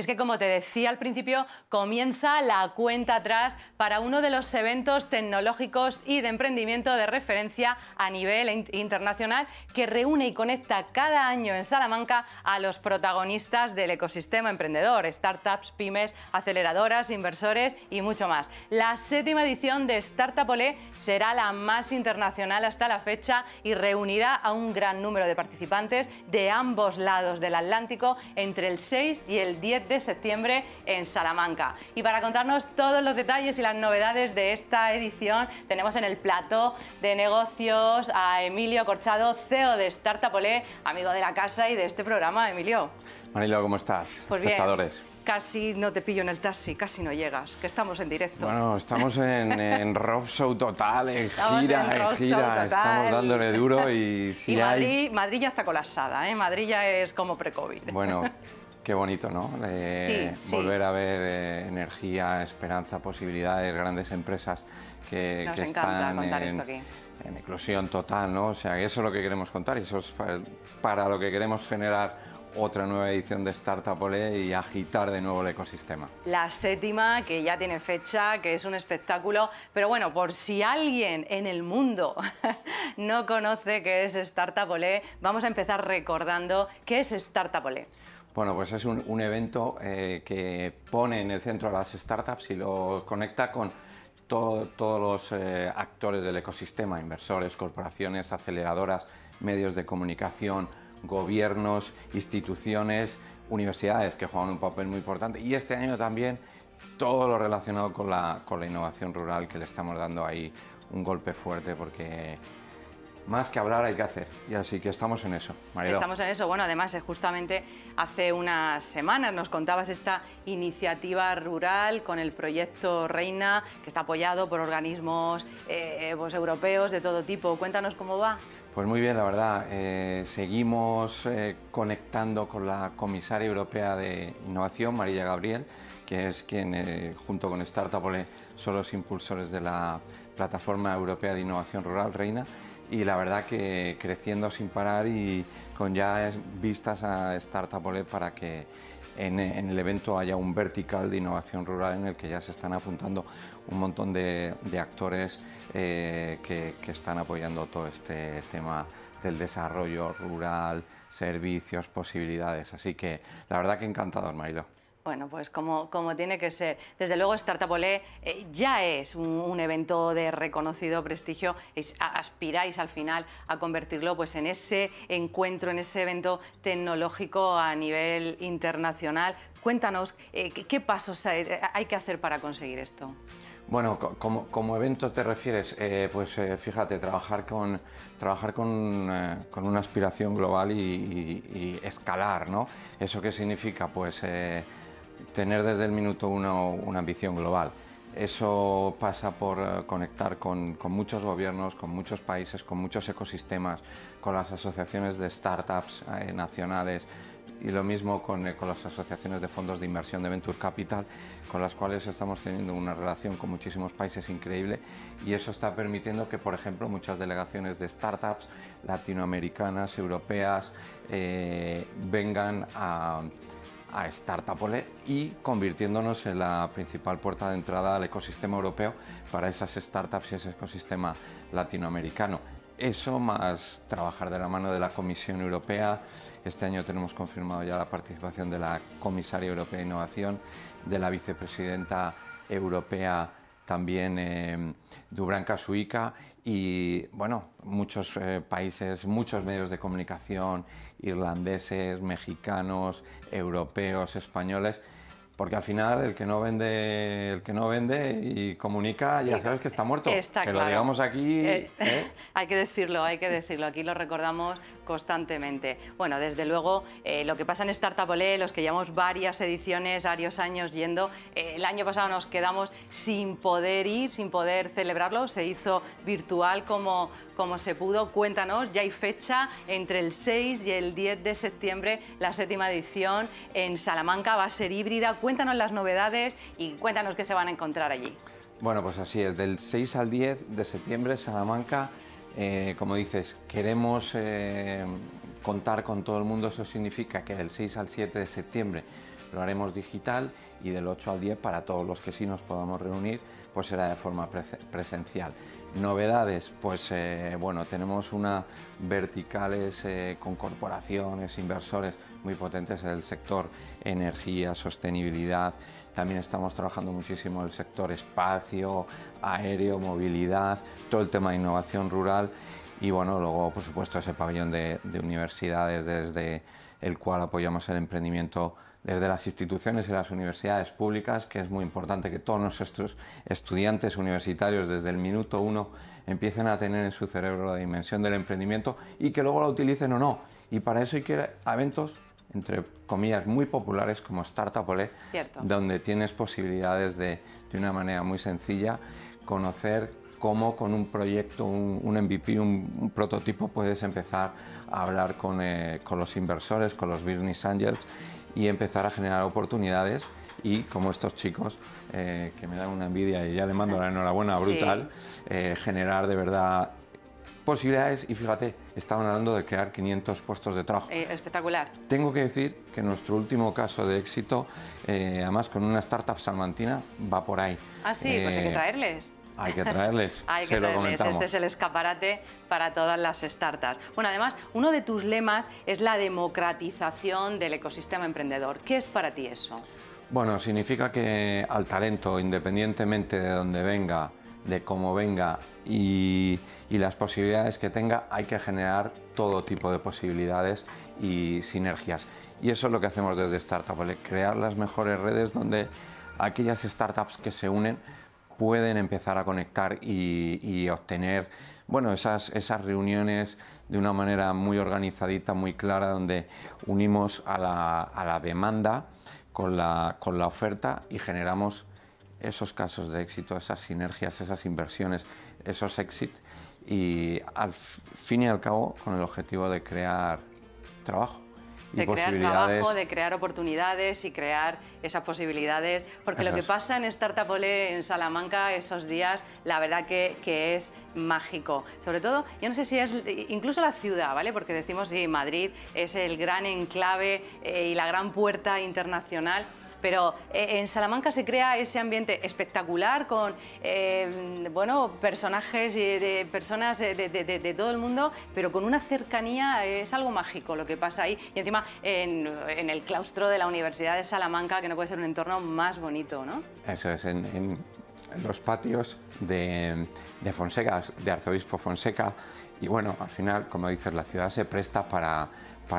Y es que, como te decía al principio, comienza la cuenta atrás para uno de los eventos tecnológicos y de emprendimiento de referencia a nivel internacional que reúne y conecta cada año en Salamanca a los protagonistas del ecosistema emprendedor, startups, pymes, aceleradoras, inversores y mucho más. La séptima edición de Startup Olé será la más internacional hasta la fecha y reunirá a un gran número de participantes de ambos lados del Atlántico entre el 6 y el 10 de septiembre en Salamanca. Y para contarnos todos los detalles y las novedades de esta edición, tenemos en el plató de negocios a Emilio Corchado, CEO de Startup Olé, amigo de la casa y de este programa. Emilio. Mariló, ¿cómo estás? Pues bien. Espectadores. Casi no te pillo en el taxi, casi no llegas, que estamos en directo. Bueno, estamos en rock show total, en gira, estamos dándole duro y si Madrid ya está colapsada, ¿eh? Madrid ya es como pre-COVID. Bueno, qué bonito, ¿no? Sí, volver a ver energía, esperanza, posibilidades, grandes empresas que, nos encanta contar esto aquí. En eclosión total, ¿no? O sea, eso es lo que queremos contar y eso es para lo que queremos generar otra nueva edición de Startup Olé y agitar de nuevo el ecosistema. La séptima, que ya tiene fecha, que es un espectáculo, pero bueno, por si alguien en el mundo no conoce qué es Startup Olé, vamos a empezar recordando qué es Startup Olé. Bueno, pues es un evento que pone en el centro a las startups y lo conecta con todos los actores del ecosistema, inversores, corporaciones, aceleradoras, medios de comunicación, gobiernos, instituciones, universidades que juegan un papel muy importante y este año también todo lo relacionado con la innovación rural que le estamos dando ahí un golpe fuerte porque más que hablar hay que hacer y así que estamos en eso, Mariló. Estamos en eso, bueno, además justamente hace unas semanas nos contabas esta iniciativa rural con el proyecto REINA que está apoyado por organismos europeos de todo tipo. Cuéntanos cómo va. Pues muy bien, la verdad, seguimos conectando con la comisaria europea de innovación, Mariya Gabriel, que es quien junto con Startup Olé son los impulsores de la plataforma europea de innovación rural, REINA, y la verdad que creciendo sin parar y con ya vistas a Startup Olé para que en el evento haya un vertical de innovación rural en el que ya se están apuntando un montón de actores que están apoyando todo este tema del desarrollo rural, servicios, posibilidades. Así que la verdad que encantador, Mariló. Bueno, pues como tiene que ser. Desde luego Startup Olé ya es un evento de reconocido prestigio. Aspiráis al final a convertirlo pues, en ese encuentro, en ese evento tecnológico a nivel internacional. Cuéntanos, ¿qué pasos hay que hacer para conseguir esto? Bueno, como evento te refieres, pues fíjate, trabajar con una aspiración global y escalar, ¿no? ¿Eso qué significa? Pues tener desde el minuto uno una ambición global. Eso pasa por conectar con muchos gobiernos, con muchos países, con muchos ecosistemas, con las asociaciones de startups nacionales y lo mismo con las asociaciones de fondos de inversión de Venture Capital, con las cuales estamos teniendo una relación con muchísimos países increíble y eso está permitiendo que, por ejemplo, muchas delegaciones de startups latinoamericanas, europeas, vengan a Startup Olé y convirtiéndonos en la principal puerta de entrada al ecosistema europeo para esas startups y ese ecosistema latinoamericano. Eso más trabajar de la mano de la Comisión Europea. Este año tenemos confirmado ya la participación de la Comisaria Europea de Innovación, de la Vicepresidenta Europea también Dubravka Šuica y bueno, muchos países, muchos medios de comunicación, irlandeses, mexicanos, europeos, españoles, porque al final el que no vende y comunica ya sabes que está muerto, está que claro. Lo digamos aquí. Hay que decirlo, aquí lo recordamos constantemente. Bueno, desde luego, lo que pasa en Startup Olé, los que llevamos varias ediciones, varios años yendo, el año pasado nos quedamos sin poder ir, sin poder celebrarlo, se hizo virtual como se pudo. Cuéntanos, ya hay fecha entre el 6 y el 10 de septiembre, la séptima edición en Salamanca, va a ser híbrida. Cuéntanos las novedades y cuéntanos qué se van a encontrar allí. Bueno, pues así es, del 6 al 10 de septiembre, Salamanca. Como dices, queremos contar con todo el mundo, eso significa que del 6 al 7 de septiembre lo haremos digital, y del 8 al 10 para todos los que sí nos podamos reunir, pues será de forma presencial. Novedades, pues bueno, tenemos unas verticales con corporaciones, inversores muy potentes en el sector energía, sostenibilidad. También estamos trabajando muchísimo el sector espacio, aéreo, movilidad, todo el tema de innovación rural. Y bueno, luego, por supuesto, ese pabellón de universidades, desde el cual apoyamos el emprendimiento desde las instituciones y las universidades públicas, que es muy importante que todos nuestros estudiantes universitarios desde el minuto uno empiecen a tener en su cerebro la dimensión del emprendimiento y que luego la utilicen o no. Y para eso hay que ir a eventos, entre comillas, muy populares como Startup Olé, donde tienes posibilidades de una manera muy sencilla conocer cómo con un proyecto, un MVP, un prototipo, puedes empezar a hablar con los inversores, con los business angels, y empezar a generar oportunidades. Y como estos chicos, que me dan una envidia y ya le mando la enhorabuena brutal, generar de verdad posibilidades. Y fíjate, estaban hablando de crear 500 puestos de trabajo. Espectacular. Tengo que decir que nuestro último caso de éxito, además con una startup salmantina, va por ahí. Ah, sí, pues hay que traerles. Hay que traerles, se lo comentamos. Este es el escaparate para todas las startups. Bueno, además, uno de tus lemas es la democratización del ecosistema emprendedor. ¿Qué es para ti eso? Bueno, significa que al talento, independientemente de dónde venga, de cómo venga y las posibilidades que tenga, hay que generar todo tipo de posibilidades y sinergias. Y eso es lo que hacemos desde Startup Olé, crear las mejores redes donde aquellas startups que se unen pueden empezar a conectar y obtener, bueno, esas reuniones de una manera muy organizadita, muy clara, donde unimos a la demanda con la oferta y generamos esos casos de éxito, esas sinergias, esas inversiones, esos exits, y al fin y al cabo con el objetivo de crear trabajo. De crear trabajo, de crear oportunidades y crear esas posibilidades. Porque lo que pasa en Startup Olé en Salamanca esos días, la verdad que es mágico. Sobre todo, yo no sé si es incluso la ciudad, ¿vale? Porque decimos, sí, Madrid es el gran enclave y la gran puerta internacional. Pero en Salamanca se crea ese ambiente espectacular con bueno, personajes y personas de todo el mundo, pero con una cercanía, es algo mágico lo que pasa ahí. Y encima en el claustro de la Universidad de Salamanca, que no puede ser un entorno más bonito, ¿no? Eso es, en los patios de Fonseca, de Arzobispo Fonseca. Y bueno, al final, como dices, la ciudad se presta para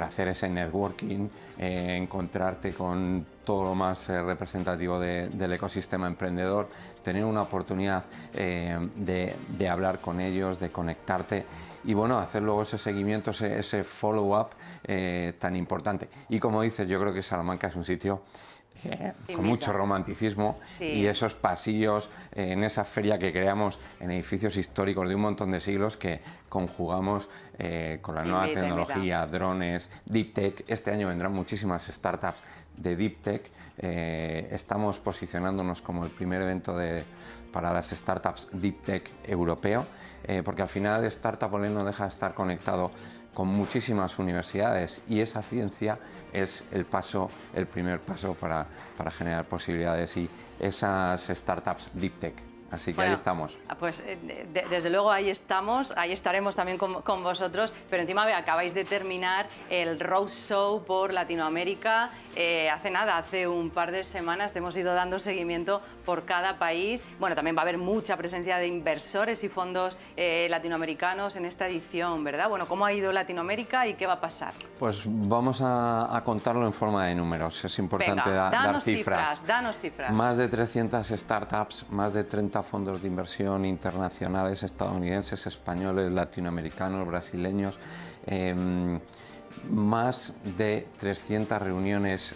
hacer ese networking, encontrarte con todo lo más representativo del ecosistema emprendedor, tener una oportunidad de hablar con ellos, de conectarte y bueno, hacer luego ese seguimiento, ese follow-up tan importante. Y como dices, yo creo que Salamanca es un sitio con mucho romanticismo, y esos pasillos en esa feria que creamos en edificios históricos de un montón de siglos, que conjugamos con la nueva tecnología, drones, Deep Tech. Este año vendrán muchísimas startups de Deep Tech. Estamos posicionándonos como el primer evento para las startups Deep Tech europeo, porque al final Startup Olé no deja de estar conectado con muchísimas universidades, y esa ciencia es el primer paso para generar posibilidades y esas startups Deep Tech. Así que bueno, ahí estamos. Pues desde luego ahí estamos, ahí estaremos también con vosotros, pero encima acabáis de terminar el Roadshow por Latinoamérica, hace nada, hace un par de semanas, te hemos ido dando seguimiento por cada país. Bueno, también va a haber mucha presencia de inversores y fondos latinoamericanos en esta edición, ¿verdad? Bueno, ¿cómo ha ido Latinoamérica y qué va a pasar? Pues vamos a contarlo en forma de números, es importante. Venga, danos cifras. Danos cifras. Más de 300 startups, más de 30 fondos de inversión internacionales, estadounidenses, españoles, latinoamericanos, brasileños, más de 300 reuniones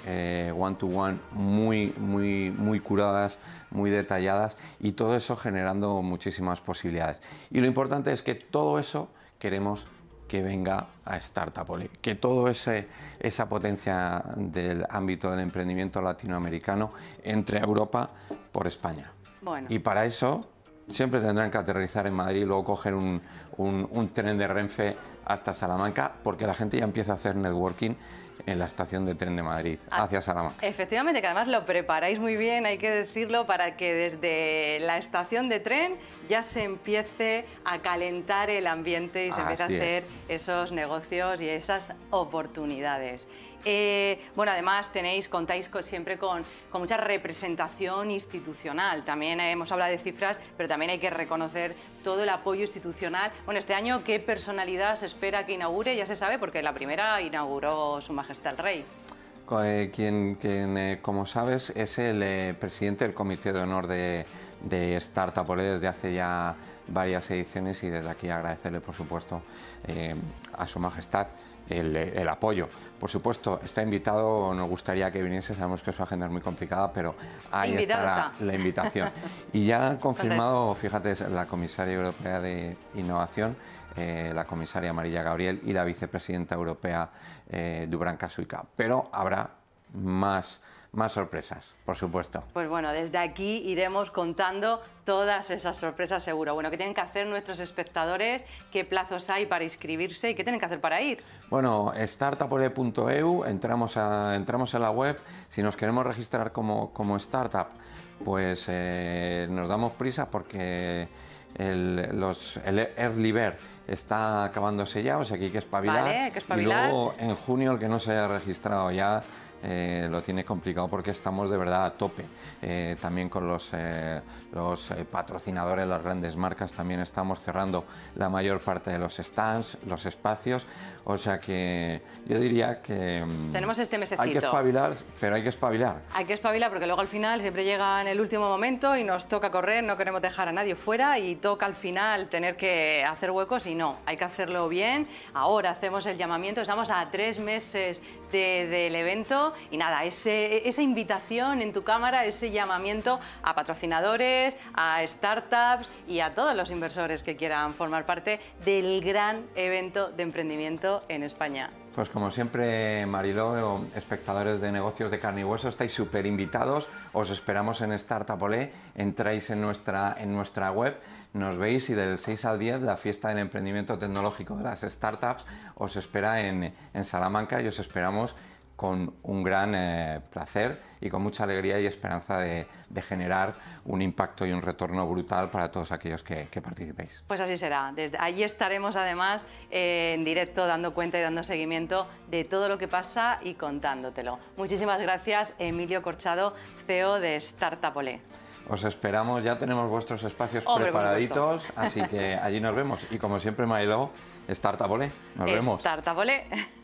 one-to-one muy curadas, muy detalladas, y todo eso generando muchísimas posibilidades. Y lo importante es que todo eso queremos que venga a Startup Olé, que toda esa potencia del ámbito del emprendimiento latinoamericano entre Europa por España. Bueno. Y para eso siempre tendrán que aterrizar en Madrid y luego coger un tren de Renfe hasta Salamanca, porque la gente ya empieza a hacer networking en la estación de tren de Madrid, hacia Salamanca. Efectivamente, que además lo preparáis muy bien, hay que decirlo, para que desde la estación de tren ya se empiece a calentar el ambiente y se empiece a hacer esos negocios y esas oportunidades. Bueno, además contáis siempre con mucha representación institucional. También hemos hablado de cifras, pero también hay que reconocer todo el apoyo institucional. Bueno, este año, ¿qué personalidad se espera que inaugure? Ya se sabe, porque la primera inauguró Su Majestad el Rey. Quien como sabes, es el presidente del Comité de Honor de Startup Olé desde hace ya varias ediciones, y desde aquí agradecerle, por supuesto, a Su Majestad el apoyo. Por supuesto, está invitado, nos gustaría que viniese, sabemos que su agenda es muy complicada, pero ahí está la invitación. Y ya han confirmado, fíjate, la comisaria europea de innovación, la comisaria Mariya Gabriel, y la vicepresidenta europea Dubravka Šuica. Pero habrá más sorpresas, por supuesto. Pues bueno, desde aquí iremos contando todas esas sorpresas, seguro. Bueno, ¿qué tienen que hacer nuestros espectadores? ¿Qué plazos hay para inscribirse? ¿Y qué tienen que hacer para ir? Bueno, startupolé.eu, entramos a la web. Si nos queremos registrar como startup, pues nos damos prisa, porque el early bird está acabándose ya, o sea que hay que espabilar. Vale, hay que espabilar. Y luego, en junio, el que no se haya registrado ya lo tiene complicado, porque estamos de verdad a tope. También con los patrocinadores, las grandes marcas, también estamos cerrando la mayor parte de los stands, los espacios. O sea que yo diría que tenemos este mesecito. Hay que espabilar, pero hay que espabilar. Hay que espabilar, porque luego al final siempre llega en el último momento y nos toca correr, no queremos dejar a nadie fuera y toca al final tener que hacer huecos, y no, hay que hacerlo bien. Ahora hacemos el llamamiento, estamos a 3 meses del evento. Y nada, esa invitación en tu cámara, ese llamamiento a patrocinadores, a startups y a todos los inversores que quieran formar parte del gran evento de emprendimiento en España. Pues como siempre, Mariló, espectadores de Negocios de Carne y Hueso, estáis súper invitados, os esperamos en Startup Olé, entráis en nuestra web, nos veis, y del 6 al 10 la fiesta del emprendimiento tecnológico de las startups os espera en Salamanca, y os esperamos con un gran placer y con mucha alegría y esperanza de generar un impacto y un retorno brutal para todos aquellos que participéis. Pues así será. Desde allí estaremos, además, en directo, dando cuenta y dando seguimiento de todo lo que pasa y contándotelo. Muchísimas gracias, Emilio Corchado, CEO de Startup Olé. Os esperamos, ya tenemos vuestros espacios preparaditos, así que allí nos vemos. Y como siempre, Mariló, Startup Olé. Nos vemos. Startup Olé.